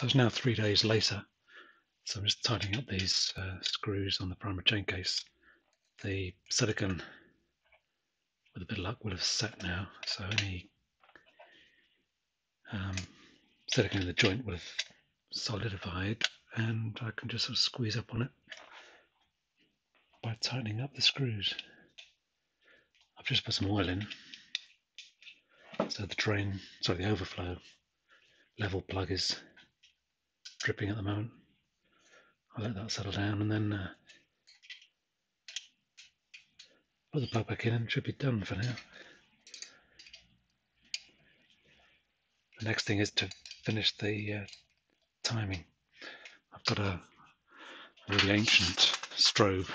That was now 3 days later. So I'm just tightening up these screws on the primary chain case. The silicone, with a bit of luck, will have set now. So any silicone in the joint will have solidified, and I can just sort of squeeze up on it by tightening up the screws. I've just put some oil in, so the drain, sorry, the overflow level plug is dripping at the moment. I'll let that settle down and then put the plug back in, and it should be done for now. The next thing is to finish the timing. I've got a really ancient strobe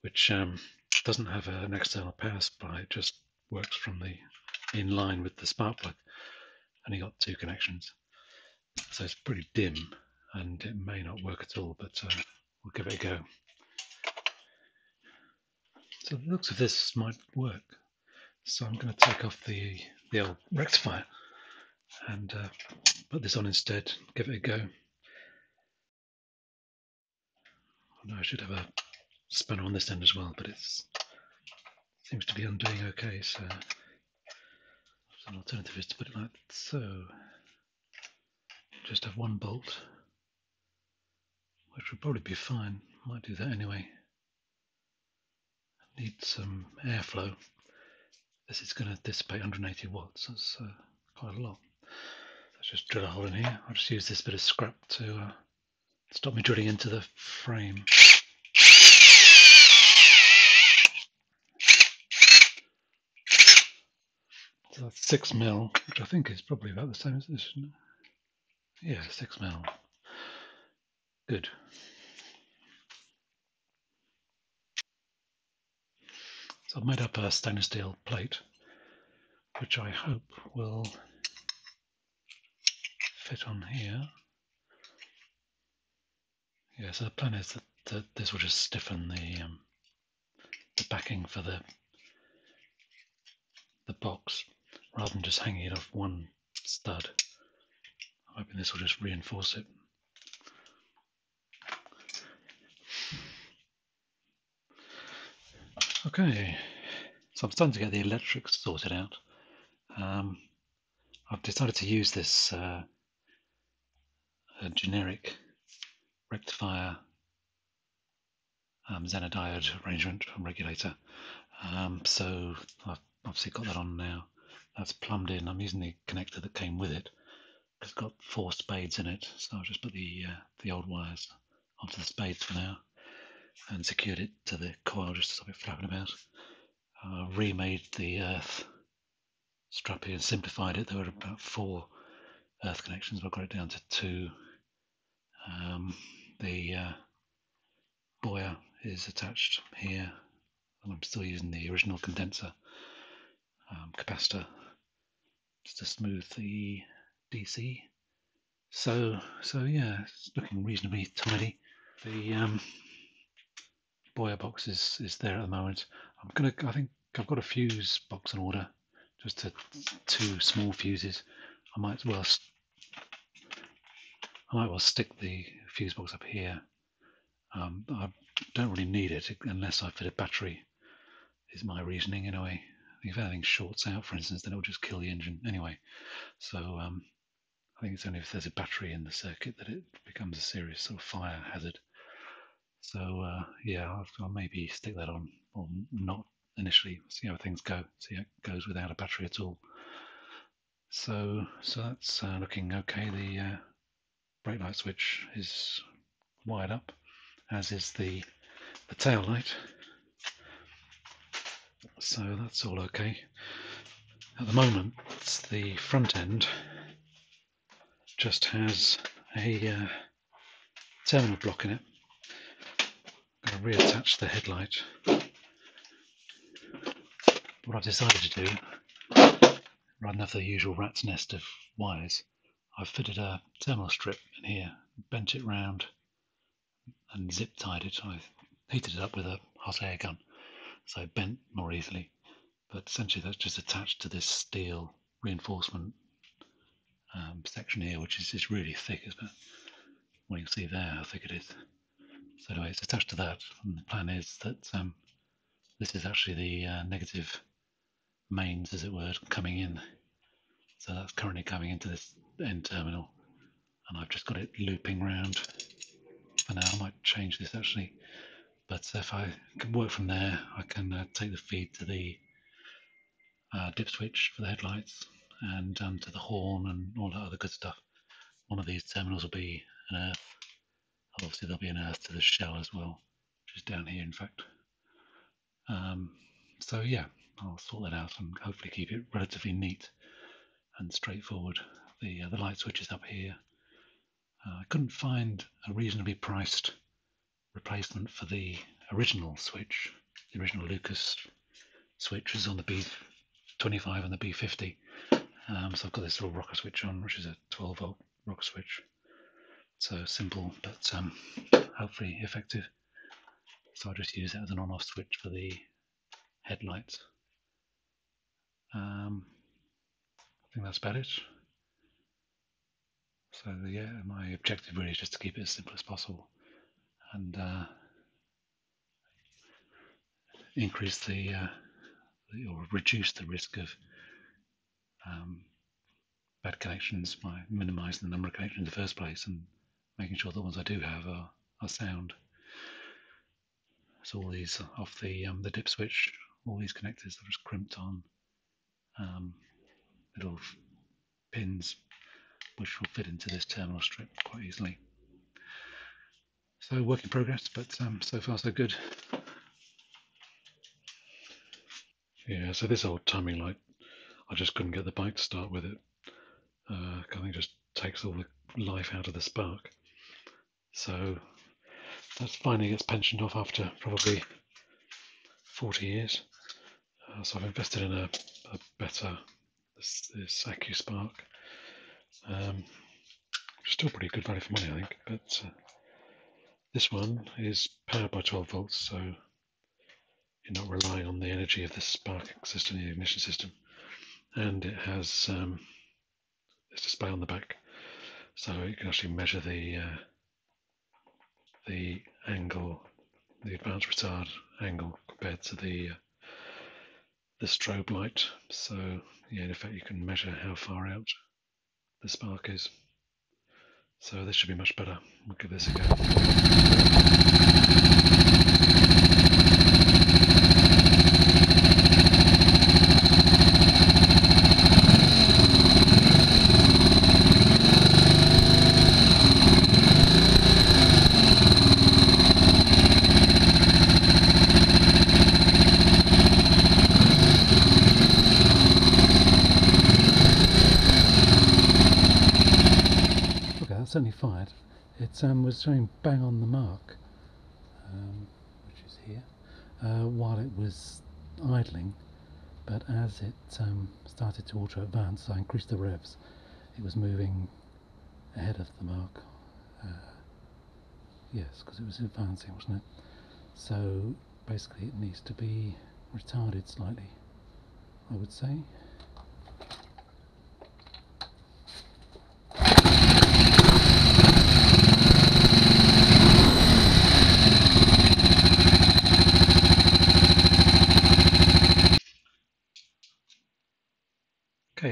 which doesn't have an external power supply. It just works from the in line with the spark plug. Only got two connections, so it's pretty dim and it may not work at all, but we'll give it a go. So the looks of this might work, so I'm going to take off the old rectifier and put this on instead, give it a go. I should have a spanner on this end as well, but it seems to be undoing okay, so an alternative is to put it like so. Just have one bolt, which would probably be fine. Might do that anyway. Need some airflow. This is going to dissipate 180 watts, that's quite a lot. Let's just drill a hole in here. I'll just use this bit of scrap to stop me drilling into the frame. So that's 6 mil, which I think is probably about the same as this, isn't it? Yeah, 6 mil. Good. So I've made up a stainless steel plate, which I hope will fit on here. Yeah, so the plan is that this will just stiffen the backing for the box, rather than just hanging it off one stud. I'm hoping this will just reinforce it. Okay, so I'm starting to get the electrics sorted out. I've decided to use this generic rectifier Zener diode arrangement and regulator. So I've obviously got that on now. That's plumbed in. I'm using the connector that came with it. It's got 4 spades in it, so I'll just put the old wires onto the spades for now and secured it to the coil just to stop it flapping about. I remade the earth strap here and simplified it. There were about 4 earth connections, but I got it down to 2. The Boyer is attached here, and I'm still using the original condenser capacitor just to smooth the DC. So yeah, it's looking reasonably tidy. The Boyer box is there at the moment. I think I've got a fuse box on order, just 2 small fuses. I might well stick the fuse box up here. I don't really need it unless I fit a battery, is my reasoning anyway. If anything shorts out, for instance, then it'll just kill the engine anyway. So I think it's only if there's a battery in the circuit that it becomes a serious sort of fire hazard. So yeah, I'll maybe stick that on, or not initially, see how things go, see how it goes without a battery at all. So that's looking okay. The brake light switch is wired up, as is the tail light. So that's all okay. At the moment, the front end just has a terminal block in it. I'm going to reattach the headlight. What I've decided to do, rather than have the usual rat's nest of wires, I've fitted a terminal strip in here, bent it round and zip tied it. I heated it up with a hot air gun, so it bent more easily, but essentially that's just attached to this steel reinforcement section here, which is just really thick, isn't it? Well, you can see there how thick it is. So anyway, it's attached to that, and the plan is that this is actually the negative mains, as it were, coming in. So that's currently coming into this end terminal, and I've just got it looping round for now. I might change this actually, but if I can work from there, I can take the feed to the dip switch for the headlights and to the horn and all that other good stuff. One of these terminals will be an earth. Obviously there'll be an earth to the shell as well, which is down here in fact. So yeah, I'll sort that out and hopefully keep it relatively neat and straightforward. The light switch is up here. I couldn't find a reasonably priced replacement for the original switch. The original Lucas switch was on the B25 and the B50. So I've got this little rocker switch on, which is a 12 volt rocker switch. So simple, but hopefully effective. So I'll just use it as an on-off switch for the headlights. I think that's about it. So yeah, my objective really is just to keep it as simple as possible and increase the or reduce the risk of bad connections by minimising the number of connections in the first place and making sure the ones I do have are sound. So all these off the dip switch, all these connectors are just crimped on little pins, which will fit into this terminal strip quite easily. So work in progress, but so far so good. Yeah, so this old timing light, I just couldn't get the bike to start with it. I think it just takes all the life out of the spark. So that finally gets pensioned off after probably 40 years. So I've invested in a better, this AccuSpark. Still pretty good value for money, I think, but this one is powered by 12 volts, so you're not relying on the energy of the spark system, the ignition system, and it has this display on the back, so you can actually measure the angle, the advanced retard angle compared to the strobe light. So yeah, in effect, you can measure how far out the spark is. So this should be much better. We'll give this a go. Certainly fired. It was showing bang on the mark, which is here, while it was idling, but as it started to auto advance, so I increased the revs, it was moving ahead of the mark. Yes, because it was advancing, wasn't it? So basically it needs to be retarded slightly, I would say.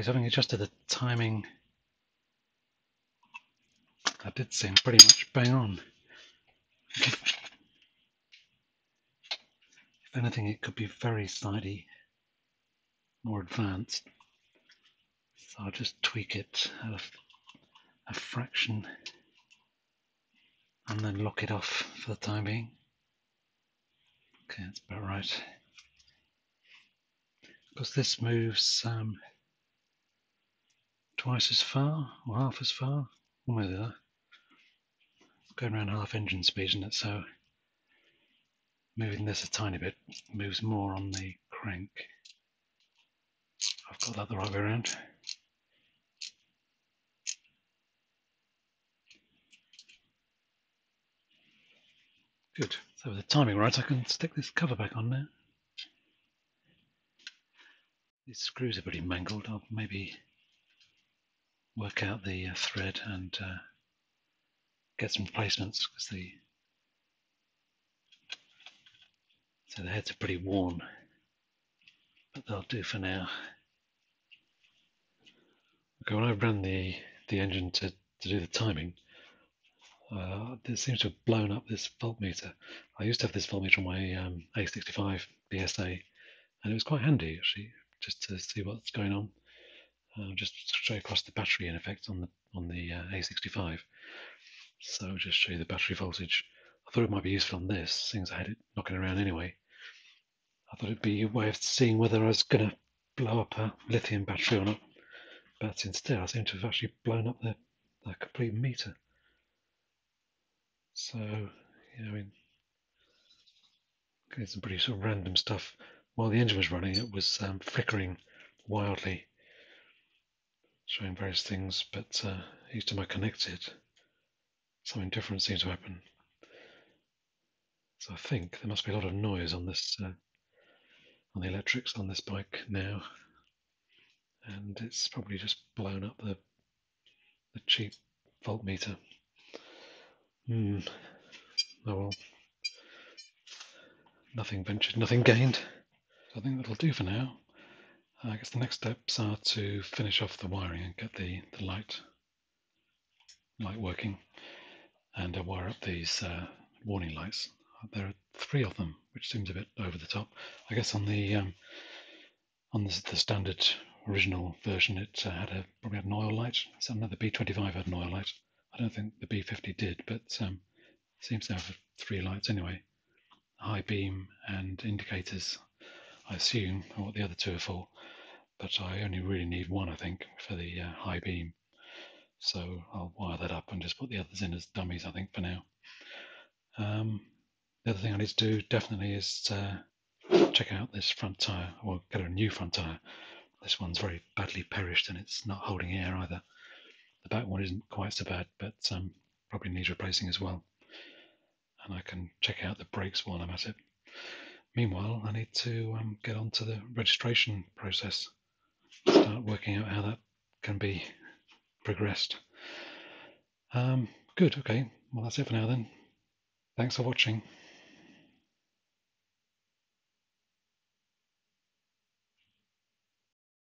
So having adjusted the timing, that did seem pretty much bang on. If anything, it could be very slightly more advanced. So I'll just tweak it a fraction and then lock it off for the time being. Okay, that's about right. Because this moves twice as far, or half as far, somewhere there. Going around half engine speed, isn't it? So moving this a tiny bit moves more on the crank. I've got that the right way around. Good. So with the timing right, I can stick this cover back on now. These screws are pretty mangled. I'll maybe work out the thread and get some replacements, because the heads are pretty worn, but they'll do for now. Okay, when I ran the engine to do the timing, it seems to have blown up this voltmeter. I used to have this voltmeter on my A65 BSA, and it was quite handy actually, just to see what's going on, just straight across the battery in effect on the A65. So I'll just show you the battery voltage. I thought it might be useful on this, since I had it knocking around anyway. I thought it'd be a way of seeing whether I was going to blow up a lithium battery or not, but instead I seem to have actually blown up the complete meter. So, yeah, I mean, okay, some pretty sort of random stuff. While the engine was running, it was flickering wildly, showing various things, but each time I connected, something different seemed to happen. So I think there must be a lot of noise on this, on the electrics on this bike now, and it's probably just blown up the cheap voltmeter. Oh well, nothing ventured, nothing gained. So I think that'll do for now. I guess the next steps are to finish off the wiring and get the light working, and wire up these warning lights. There are three of them, which seems a bit over the top. I guess on the standard original version, it probably had an oil light. So another B25 had an oil light. I don't think the B50 did, but it seems to have three lights anyway. High beam and indicators, I assume, are what the other two are for. But I only really need one, I think, for the high beam. So I'll wire that up and just put the others in as dummies, I think, for now. The other thing I need to do definitely is check out this front tyre, or get a new front tyre. This one's very badly perished and it's not holding air either. The back one isn't quite so bad, but probably needs replacing as well. And I can check out the brakes while I'm at it. Meanwhile, I need to get on to the registration process, start working out how that can be progressed. Good, okay, well that's it for now then. Thanks for watching.